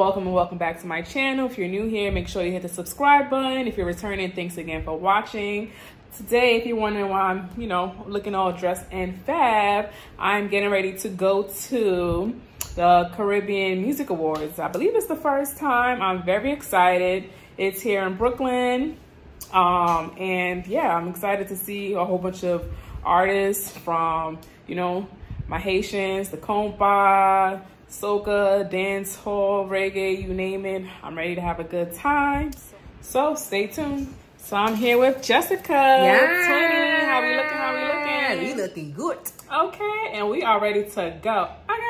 welcome and welcome back to my channel. If you're new here, make sure you hit the subscribe button. If you're returning, thanks again for watching. Today, if you're wondering why I'm, looking all dressed and fab, I'm getting ready to go to the Caribbean Music Awards. I believe it's the first time. I'm very excited. It's here in Brooklyn. And yeah, I'm excited to see a whole bunch of artists from, my Haitians, the Kompa, soca, dance hall, reggae, you name it. I'm ready to have a good time. So stay tuned. So I'm here with Jessica. Yeah. Tony, how we looking? We looking good. Okay, and we are ready to go. Okay. All right.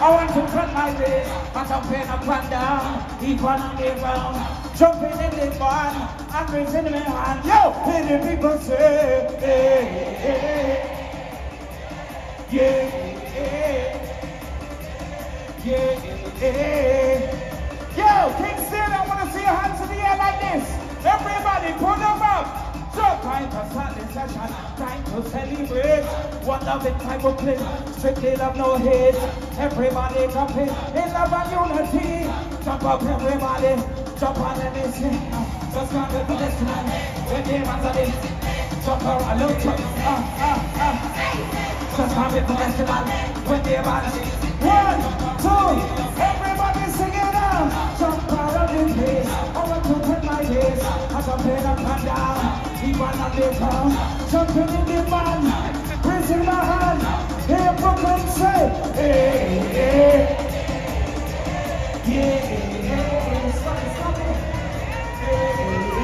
I want to front my way, but I'm paying up and down, deep on and deep down, jumping in the barn, I'm raising my hand, yo, and the people say, yeah, yeah, yeah, yo, King Sin, I want to see your hands in the air like this, everybody pull them up. So time to start the session, time to celebrate. One love in time of play, strictly love no hate. Everybody jumping in love and unity. Jump up everybody, jump on the mission. Just come to the listening, when they want to listen. Jump around, look up, just come to the listening, when they want to listen. 1, 2, everybody sing it out. Jump around the place, I want to put my days. I jump in up and down. One on the ground, jumping in the van, raising my hand, here Brooklyn say, hey, hey, yeah, yeah, stop it, hey,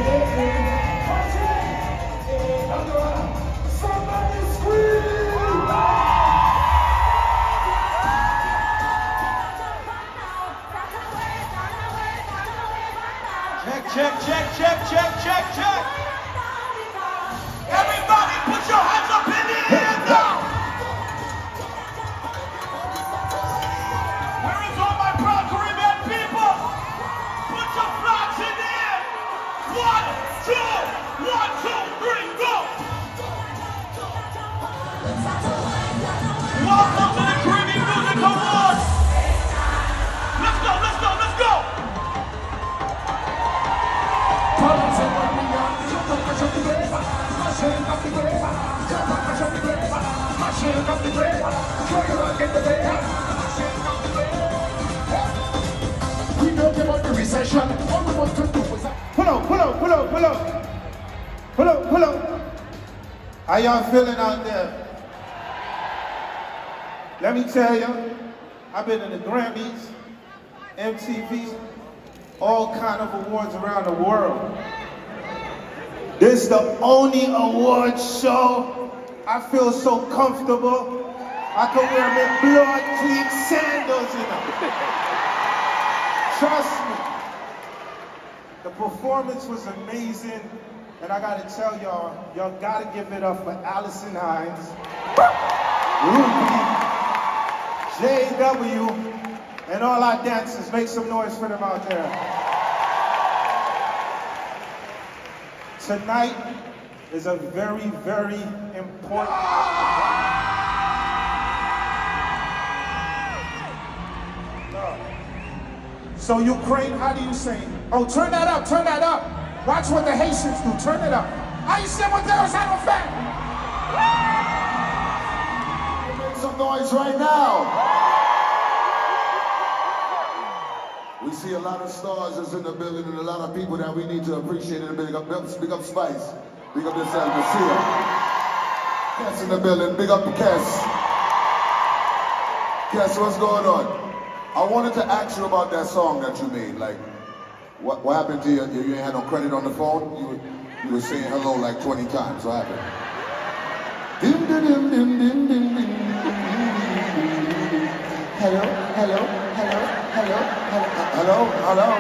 hey, hey, watch it, hey, I'm going, somebody scream, check, check, check, check, check, check, everybody put your hands up in the air now! Where is all my proud Caribbean people? Put your flags in the air! 1, 2, 1, 2, 3, go! Welcome to the Caribbean Music Awards! Let's go, let's go, let's go! We know about the recession. All we want to do is pull up, pull up, pull up, pull up, pull up, pull up. How y'all feeling out there? Let me tell you, I've been in the Grammys, MTV, all kind of awards around the world. This is the only award show I feel so comfortable. I could wear my blood clean sandals, you know. Trust me. The performance was amazing, and I gotta tell y'all, y'all gotta give it up for Alison Hinds, Ruby, JW, and all our dancers. Make some noise for them out there. Tonight is a very, very important So Ukraine, how do you say? Oh, turn that up, turn that up. Watch what the Haitians do, turn it up. I said what there was out of fact. Make some noise right now. We see a lot of stars that's in the building and a lot of people that we need to appreciate in the building. Big up Spice. Big up this side of Lucia. Cass in the building. Big up Cass. Cass, what's going on? I wanted to ask you about that song that you made. Like, what happened to you? You ain't had no credit on the phone? You were saying hello like 20 times. What happened? Hello, hello. Hello, hello, hello, hello, hello,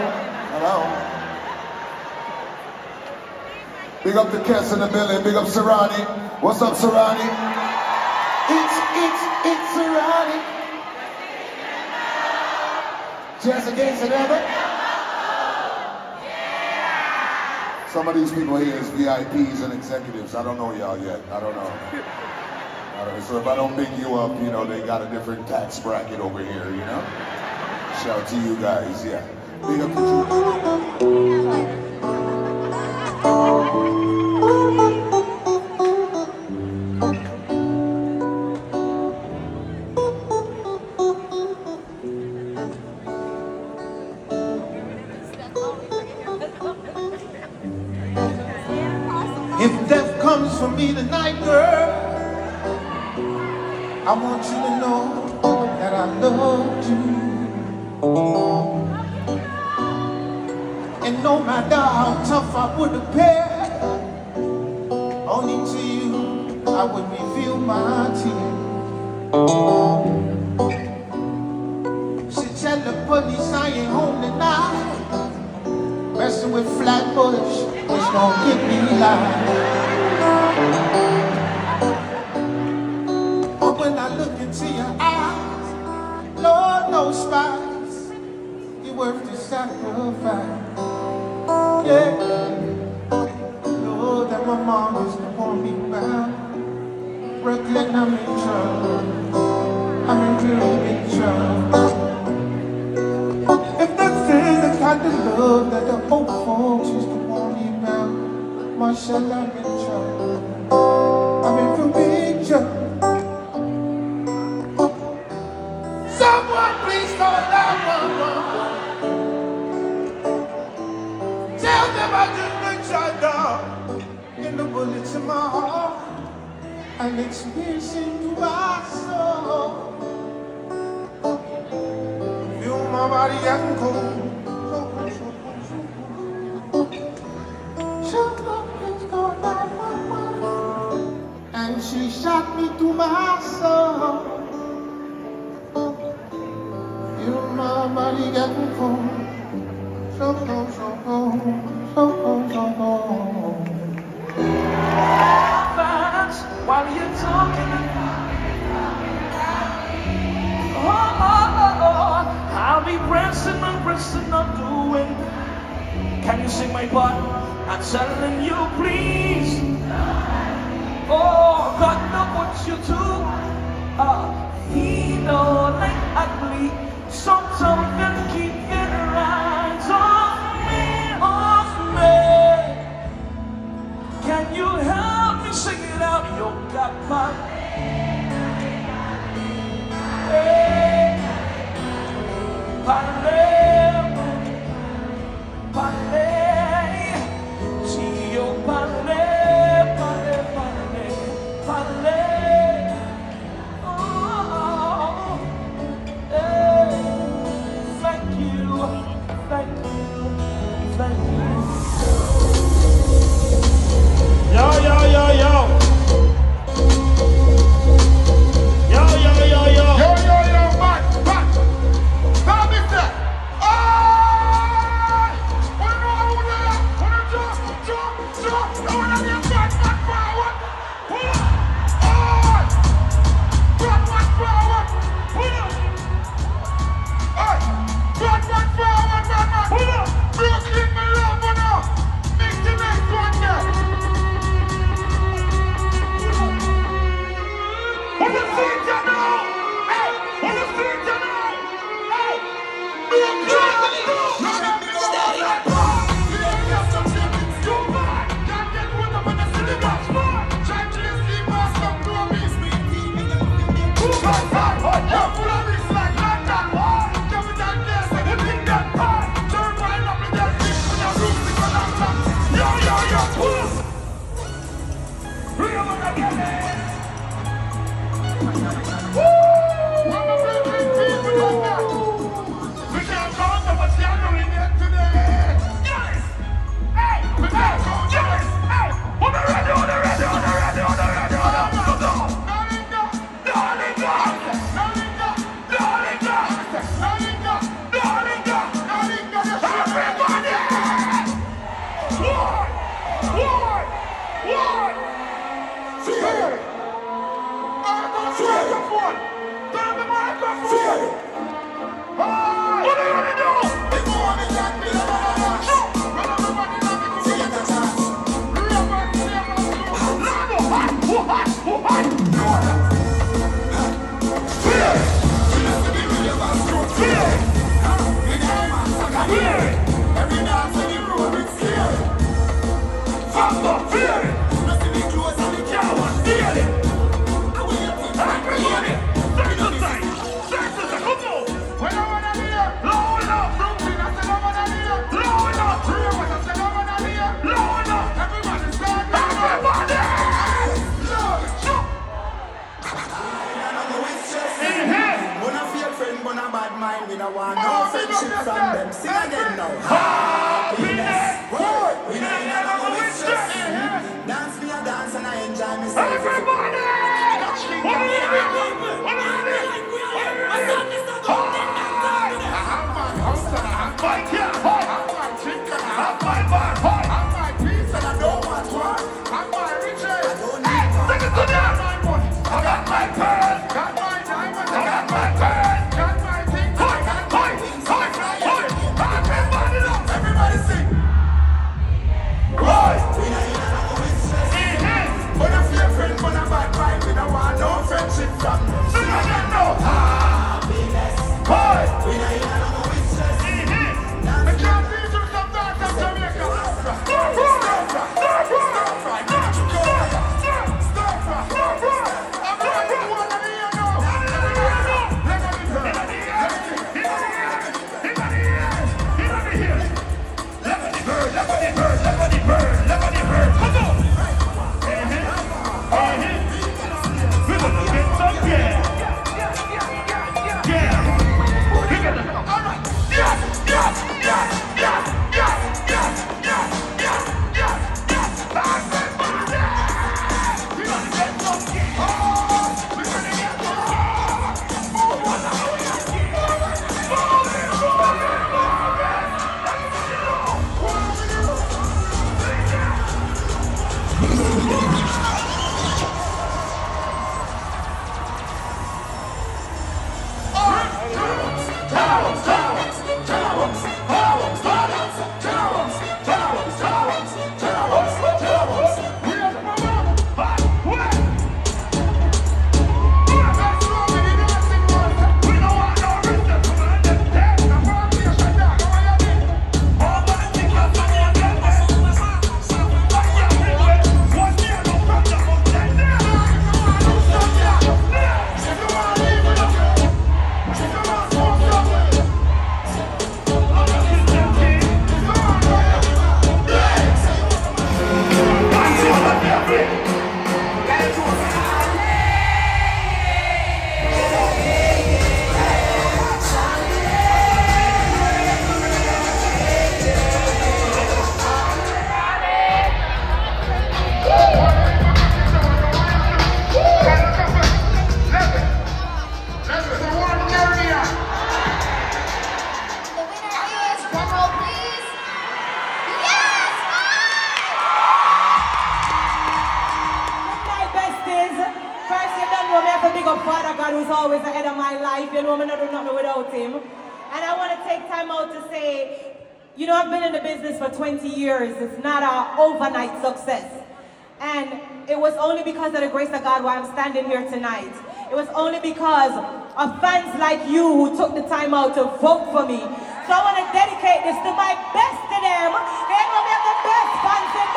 hello. Big up the cats in the building, big up Serani. What's up, Serani? It's Serani. Just against another. Some of these people here is VIPs and executives. I don't know y'all yet, I don't know. So if I don't big you up, you know, they got a different tax bracket over here, you know? Shout out to you guys, yeah. Big up to you. If death comes for me tonight, girl, I want you to know that I love you. And no matter how tough I would appear, only to you I would reveal my tears. She tell the police I ain't home tonight. Messing with Flatbush is gonna get me live. When I look into your eyes, Lord knows Spice, you're worth the sacrifice. Yeah, know that my mom is gonna hold me back. Brooklyn, I'm in trouble. I'm in real big trouble. If that feeling's not the love that the old folks used to warn me about, Marshall, I'm in trouble. I'm in real big trouble. Someone please call 911. Tell them I just put your dog in the bullets in my heart. I'm experiencing my soul. Feel my body getting cold. Someone please call 911. And she shot me to my soul. My body getting cold, so cold, so cold, so cold, so cold. That's while you're talking about me. Oh, oh, oh, I'll be pressing and pressing and doing. Can you sing my part? I'm telling you, please. Oh, God knows what you do. He knows like ugly. Sometimes they keep their eyes off me. Can you help me sing it out? You got my palais, palais, tio palais, palais, palais, palais. Thank you. time, we don't want no friendship from them. Sing again now. Happiness. Whoa. We don't never go with stress. Dance me a dance and I enjoy myself. Everybody! What are you doing? What are you doing? What are you doing? Why I'm standing here tonight. It was only because of fans like you who took the time out to vote for me. So I want to dedicate this to my best to them. They're going to be the best fans in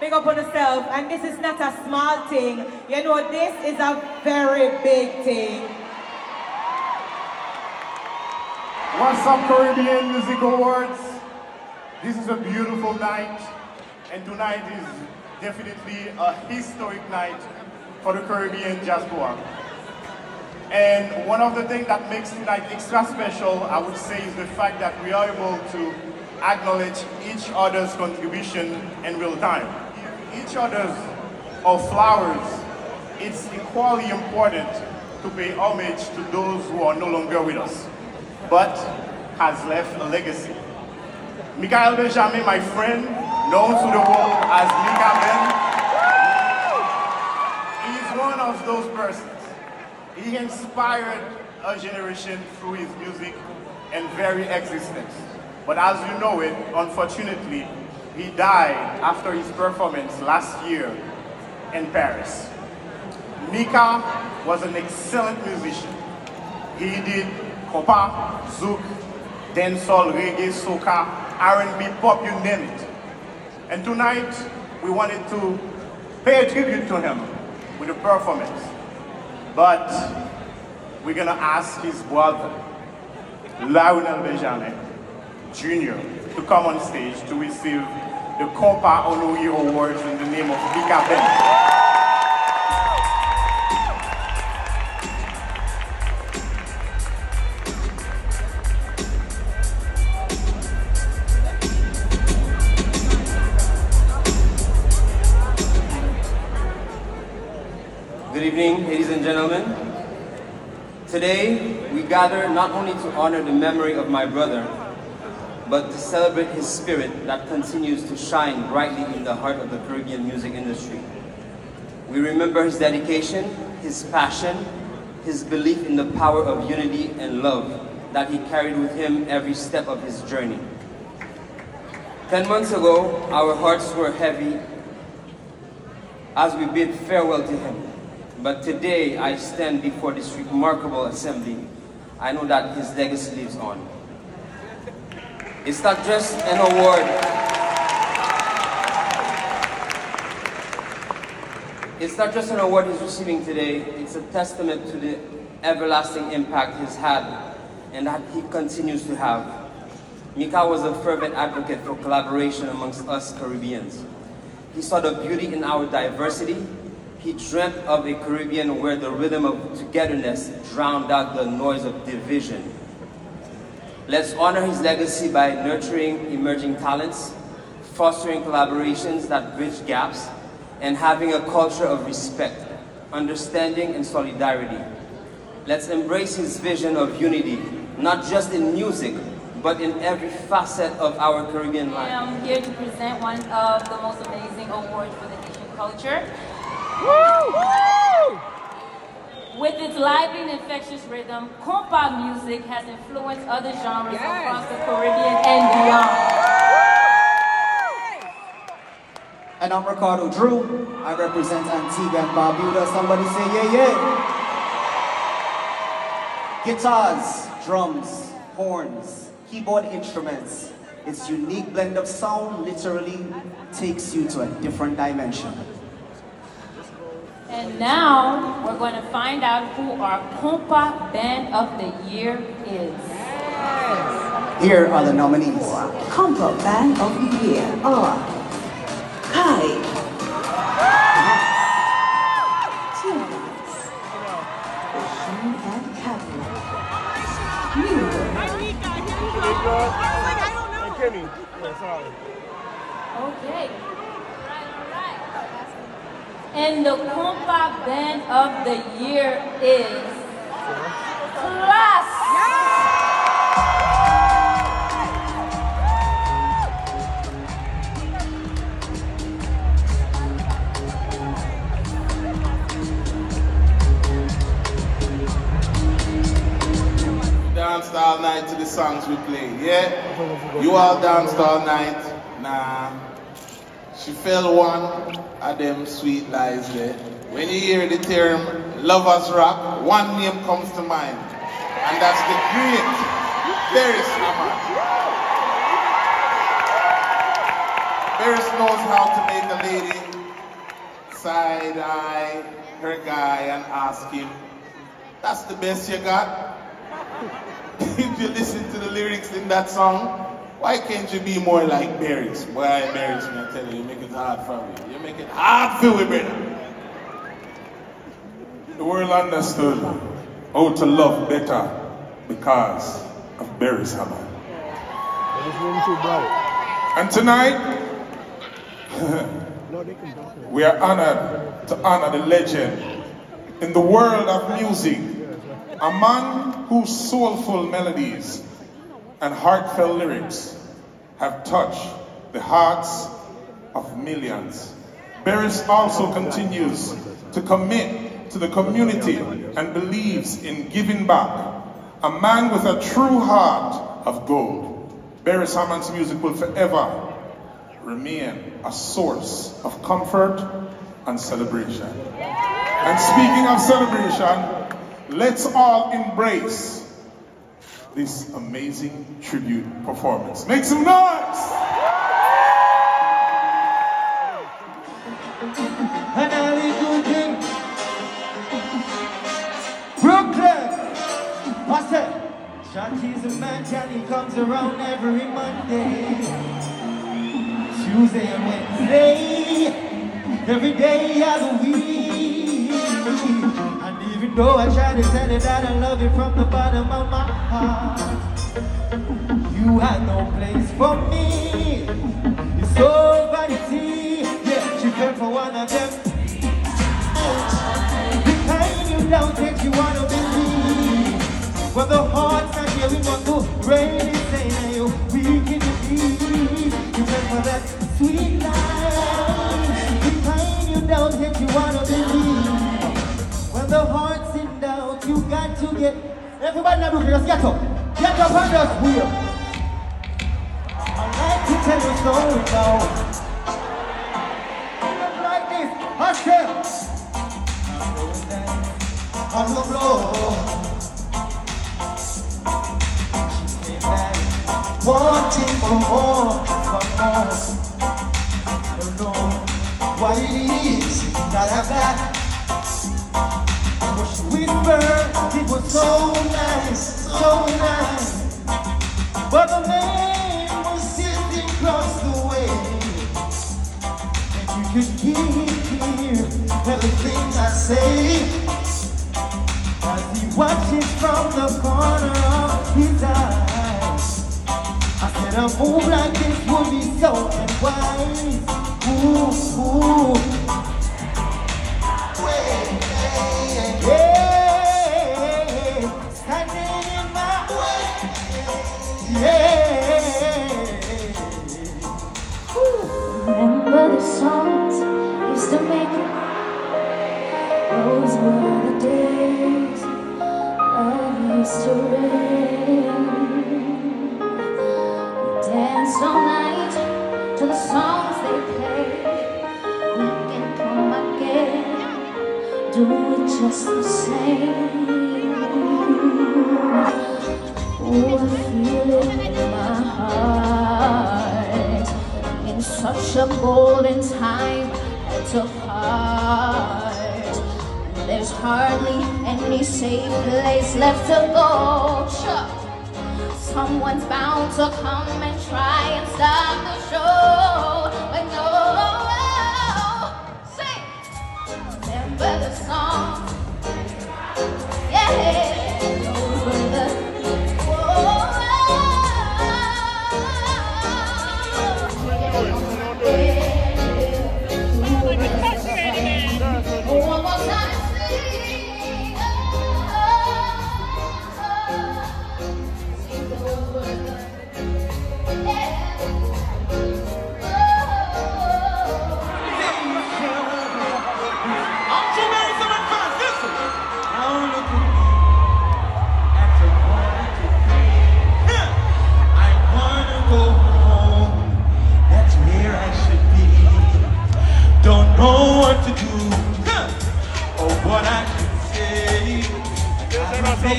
the world. Big up on yourself. And this is not a small thing. You know, this is a very big thing. What's up, Caribbean Music Awards? This is a beautiful night. And tonight is definitely a historic night for the Caribbean diaspora. And one of the things that makes tonight extra special, I would say, is the fact that we are able to acknowledge each other's contribution in real time. Each other's or flowers, it's equally important to pay homage to those who are no longer with us, but has left a legacy. Mikael Benjamin, my friend, known to the world as Mikaben, is one of those persons. He inspired a generation through his music and very existence. But as you know it, unfortunately, he died after his performance last year in Paris. Mika was an excellent musician. He did compa, zouk, dancehall, reggae, soca, R&B, pop, you name it. And tonight, we wanted to pay a tribute to him with a performance. But we're gonna ask his brother, Lionel Bejanet Jr., to come on stage to receive the Kompa Onoui Award in the name of Mikaben. Today, we gather not only to honor the memory of my brother, but to celebrate his spirit that continues to shine brightly in the heart of the Caribbean music industry. We remember his dedication, his passion, his belief in the power of unity and love that he carried with him every step of his journey. 10 months ago, our hearts were heavy as we bid farewell to him. But today, I stand before this remarkable assembly. I know that his legacy lives on. It's not just an award. It's not just an award he's receiving today, it's a testament to the everlasting impact he's had and that he continues to have. Mika was a fervent advocate for collaboration amongst us Caribbeans. He saw the beauty in our diversity. He dreamt of a Caribbean where the rhythm of togetherness drowned out the noise of division. Let's honor his legacy by nurturing emerging talents, fostering collaborations that bridge gaps, and having a culture of respect, understanding, and solidarity. Let's embrace his vision of unity, not just in music, but in every facet of our Caribbean life. I'm here to present one of the most amazing awards for the Haitian culture. Woo! Woo! With its lively and infectious rhythm, Kompa music has influenced other genres across the Caribbean and beyond. And I'm Ricardo Drew. I represent Antigua and Barbuda. Somebody say yeah, yeah. Guitars, drums, horns, keyboard instruments. Its unique blend of sound literally takes you to a different dimension. And now, we're going to find out who our Kompa Band of the Year is. Yes. Here are the nominees. For Kompa Band of the Year are Kai, Timmons, Ocean and Captain, Miro, Okay. And the Kompa Band of the Year is Class! Danced all night to the songs we play, yeah? You all danced all night? Nah. She fell one of them sweet lies there. When you hear the term Lovers Rock, one name comes to mind, and that's the great Beres Hammond. Beres knows how to make a lady side-eye her guy and ask him, that's the best you got? If you listen to the lyrics in that song, why can't you be more like Beres? Boy, Beres, I tell you, you make it hard for me. You make it hard for me, brother. The world understood how to love better because of Beres Hammond. And tonight, we are honored to honor the legend in the world of music, a man whose soulful melodies and heartfelt lyrics have touched the hearts of millions. Beres also continues to commit to the community and believes in giving back. A man with a true heart of gold, Beres Hammond's music will forever remain a source of comfort and celebration. And speaking of celebration, let's all embrace this amazing tribute performance. Make some noise! Brooklyn! Shanty's a man, Johnny comes around every Monday, Tuesday and Wednesday, every day of the week. Even though I try to tell you that I love you from the bottom of my heart, you had no place for me. It's so vanity, yeah, she fell for one of them. The kind you don't think you wanna believe. Well, the heart's not here, we want to rain it, say now you weaken the beat. You went for that sweet life. We find you down, yet you wanna believe. When the heart's in doubt, you got to get. Everybody now, just get up. Get up on us, wheel. I'd like to tell you story now. On the floor, she came back, wanting for more. I don't know why it is she did not have that. But she whispered it was so nice, so nice. But the man was sitting across the way, and you could hear everything I say. As he watches from the corner of his eyes, I said a move like this would be so unwise. Ooh, ooh. Wait, hey, hey, hey. Standing in my way. Yeah. Ooh. Remember the songs used to make you? Those were the days I used to rain. We danced all night to the songs they played. We can come again, do it just the same. Oh, I feel it in my heart. In such a golden time and to part. There's hardly any safe place left to go. Someone's bound to come and try and stop the show. But no, sing. Remember the song. Yeah. Those were the. Oh, one more time.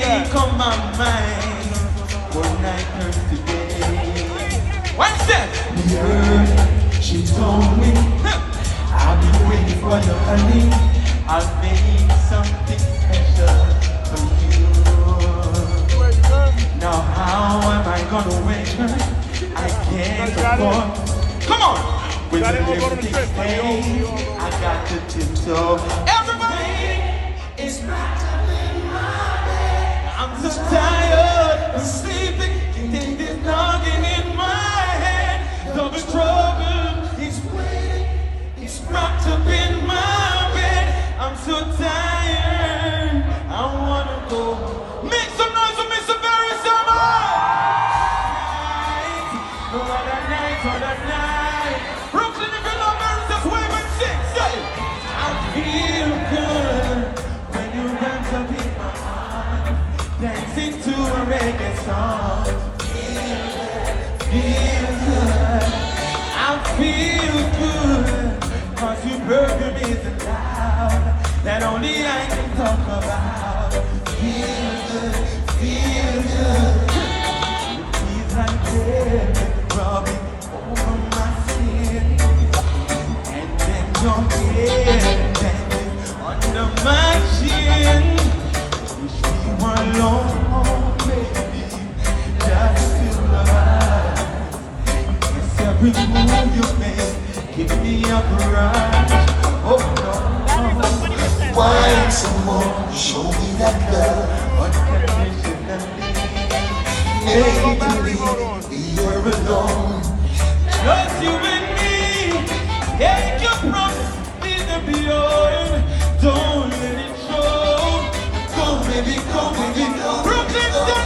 Take on my mind, one night turns to day. What's that? The earth, she's going. I'll be waiting for your honey. I'll make something special for you. Now how am I gonna wait her? I can't afford. Come on! With everything paid, I got the tip, so everybody is right. I'm so tired of sleeping, and this knocking in my head. Though the struggle is waiting, it's wrapped up in my bed. I'm so tired, I wanna go. Make some noise for Mr. Beres Hammond! What a night, what a night. Brooklyn, if you love Beres, just wave and sing, say. I feel good when you dance up in my heart. Dancing to a reggae song. Feel good, I feel good. Cause your perfume is a cloud that only I can talk about. Feel good, feel good. It feels like heaven rubbing over my skin. And then your head dances under my chin. One long, baby, just feel alive. Yes, every move you make, give me a rush. Oh no, wine some more, show me that love, unconditionally. Make me you're alone, just you and me. Take your promise, be the beyond. Don't let it show. Baby, come, baby, Brooklyn.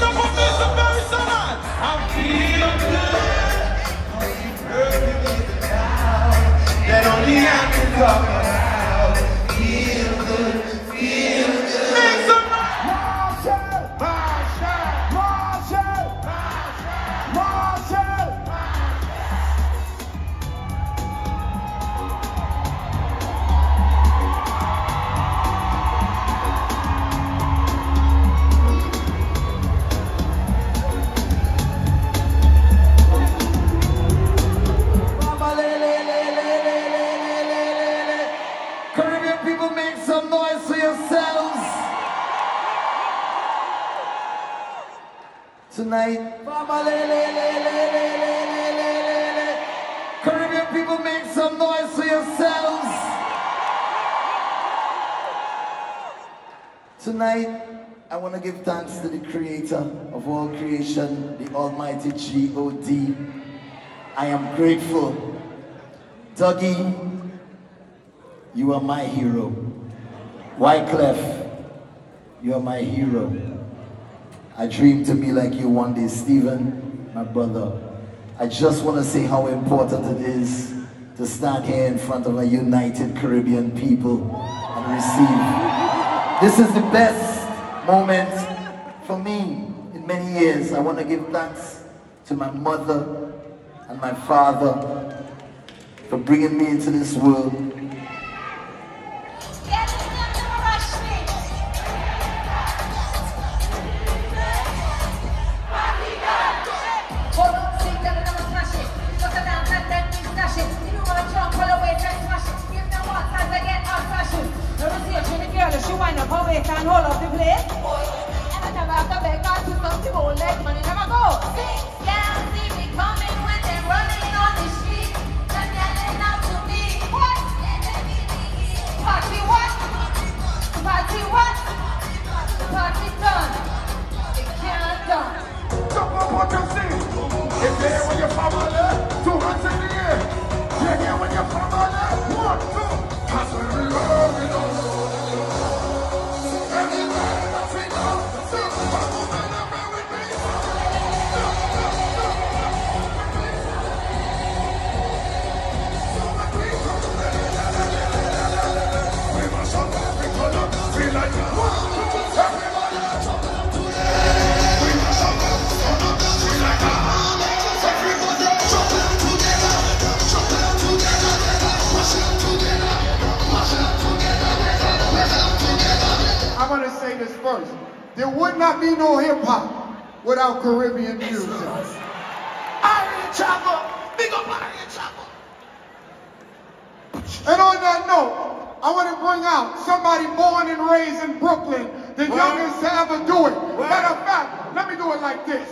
Caribbean people, make some noise for yourselves. Tonight, I want to give thanks to the creator of all creation, the almighty G.O.D. I am grateful. Dougie, you are my hero. Wyclef, you are my hero. I dream to be like you one day, Stephen, my brother. I just want to say how important it is to stand here in front of a united Caribbean people and receive. This is the best moment for me in many years. I want to give thanks to my mother and my father for bringing me into this world. Caribbean music. And on that note, I want to bring out somebody born and raised in Brooklyn, the youngest to ever do it. Matter of fact, let me do it like this.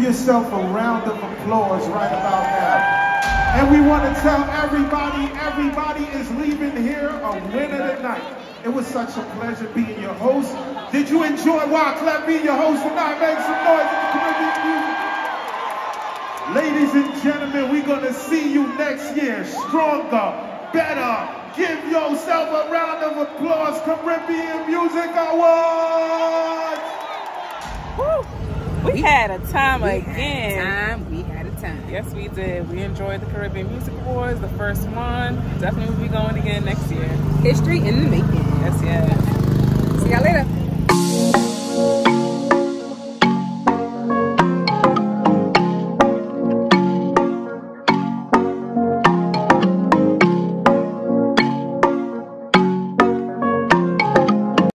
Yourself a round of applause right about now. And we want to tell everybody, everybody is leaving here a winner tonight. It was such a pleasure being your host. Did you enjoy Wyclef being your host tonight? Make some noise in the Caribbean Music. Ladies and gentlemen, we're going to see you next year. Stronger, better. Give yourself a round of applause. Caribbean Music Awards. Woo. We had a time again. We had a time. Yes, we did. We enjoyed the Caribbean Music Awards, the first one. Definitely will be going again next year. History in the making. Yes, yeah. See y'all later.